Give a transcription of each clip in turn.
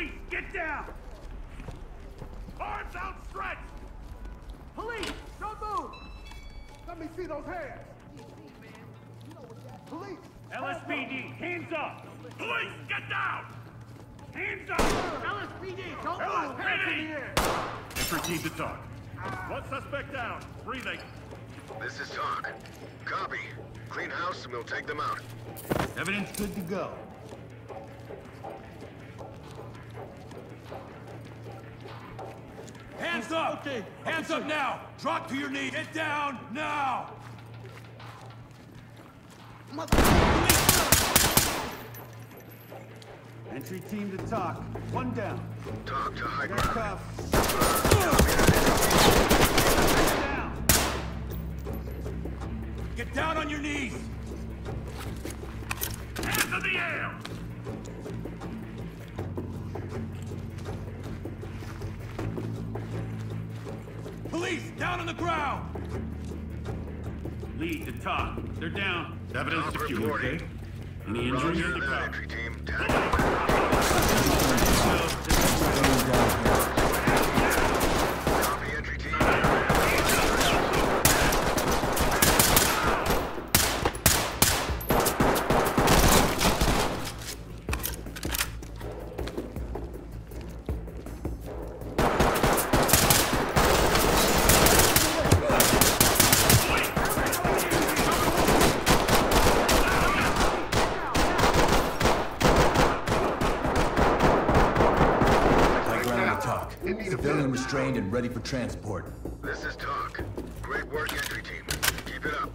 Police, get down! Arms outstretched! Police, don't move! Let me see those hands! Police! LSPD, hands up! Police, get down! Hands up! LSPD, don't move! LSPD! And proceed to talk. One suspect down, breathing. This is Talk. Copy. Clean house and we'll take them out. Evidence good to go. Hands up! Okay. Hands up now! Drop to your knees! Get down now! Entry team to Talk. One down. Talk to high ground. Get down on your knees! Hands in the air! Police, down on the ground! Lead to Talk. They're down. Evidence secure, okay? Any injuries? Roger in the crowd. Entry team, copy, entry team. Civilian restrained and ready for transport. This is Talk. Great work, entry team. Keep it up.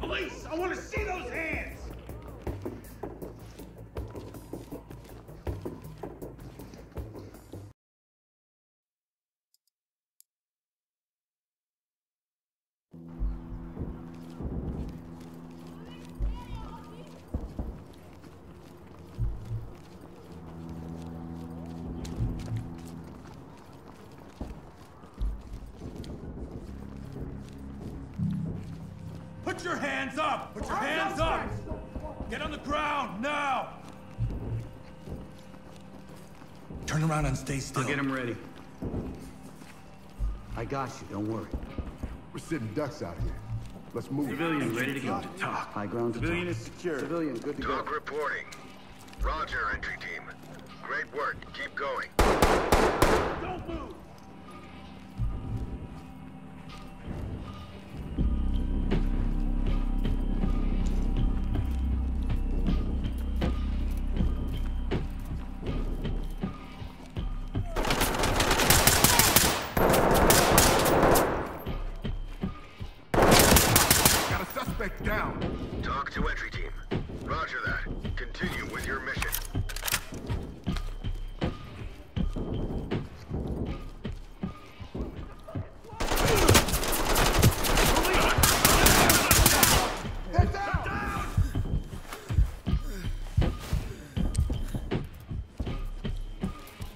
Police, I want to see those hands! Put your hands up! Put your hands up! Get on the ground, now! Turn around and stay still. I'll get him ready. I got you, don't worry. We're sitting ducks out here. Let's move. Civilian ready to go. Talk. High ground to Talk. Civilian is secure. Civilian good to go. Talk reporting. Roger, entry team. Great work. Keep going. Don't move! Down. Talk to entry team. Roger that. Continue with your mission.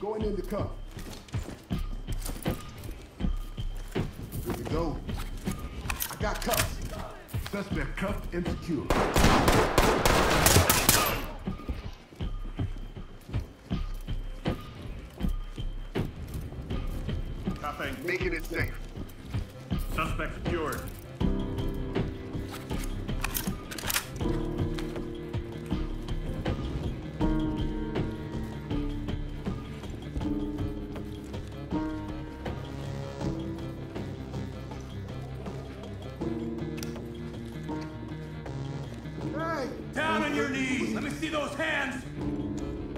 Going in the cup. Here we go. I got cuffs. Suspect cuffed and secured. Copy. Making it safe. Suspect secured. Down on your knees! Let me see those hands!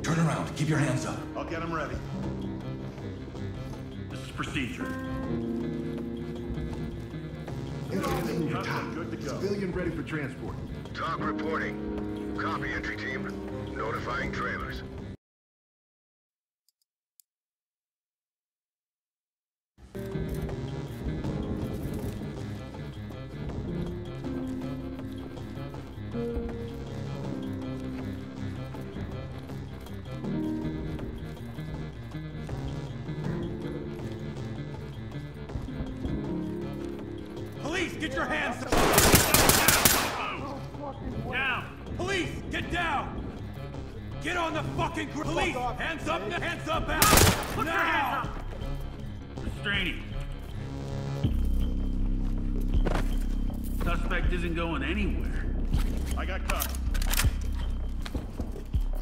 Turn around. Keep your hands up. I'll get them ready. This is procedure. Good to go. Civilian ready for transport. Talk reporting. Copy, entry team. Notifying trailers. Get your hands down! Now! Police, get down! Get on the fucking ground! Police, hands up, hands up, out! Put your hands up! Restraining. Suspect isn't going anywhere. I got cuffs.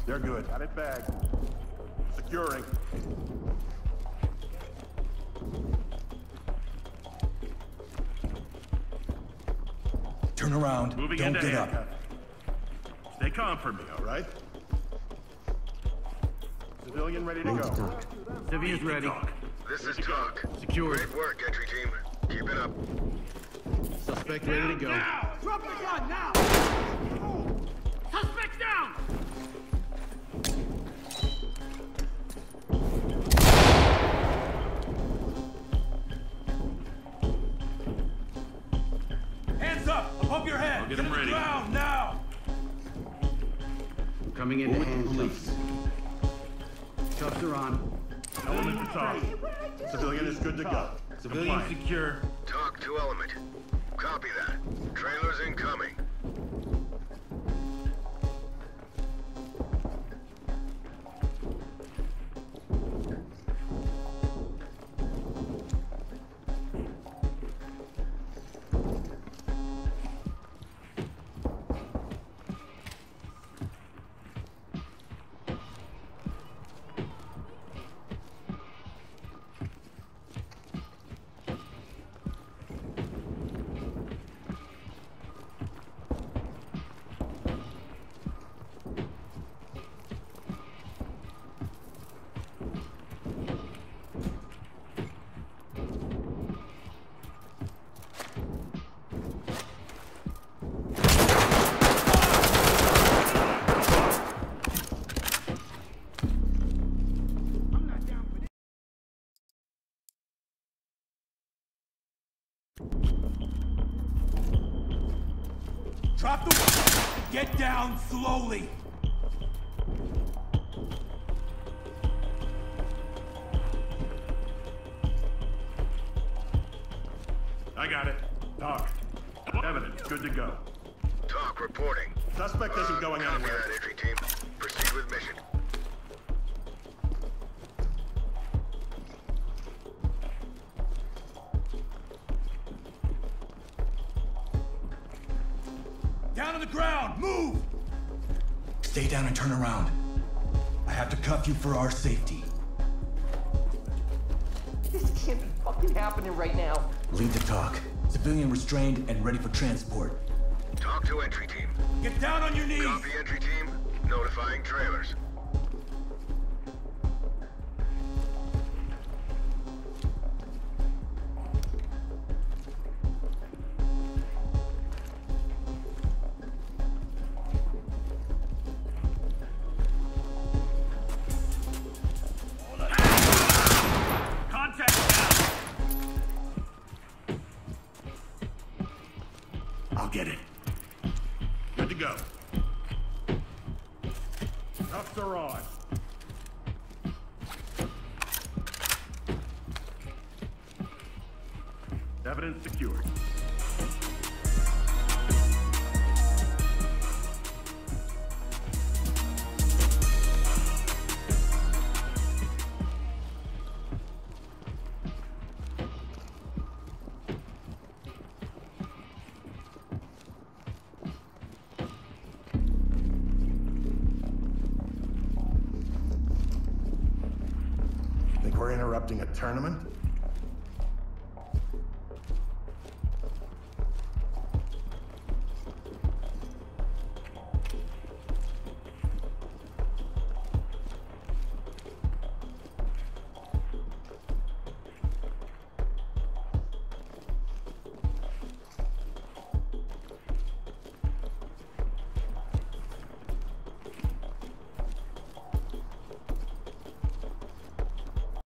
They're good. Got it bagged. Securing. Turn around. Moving Don't get handcuff. Up. Stay calm for me, all right? Civilian ready to go. Civilian's ready. This is Talk. Secure. Great work, entry team. Keep it up. Suspect ready to go. Now! Drop the gun now! Suspect down! Hands up! Above your head! I'll get him ready. Ground now! Coming in with the police. Cuffs are on. Element to Talk. Civilian is good to go. Civilian secure. Talk to element. Copy that. Trailers incoming. Drop the weapon! Get down slowly! I got it. Talk. Evidence, good to go. Talk reporting. Suspect isn't going anywhere. Copy that, entry team. Proceed with mission. Down on the ground! Move! Stay down and turn around. I have to cuff you for our safety. This can't be fucking happening right now. Lead the Talk. Civilian restrained and ready for transport. Talk to entry team. Get down on your knees! Copy entry team. Notifying trailers. I'll get it. Good to go. Cuffs are on. Evidence secured. We're interrupting a tournament?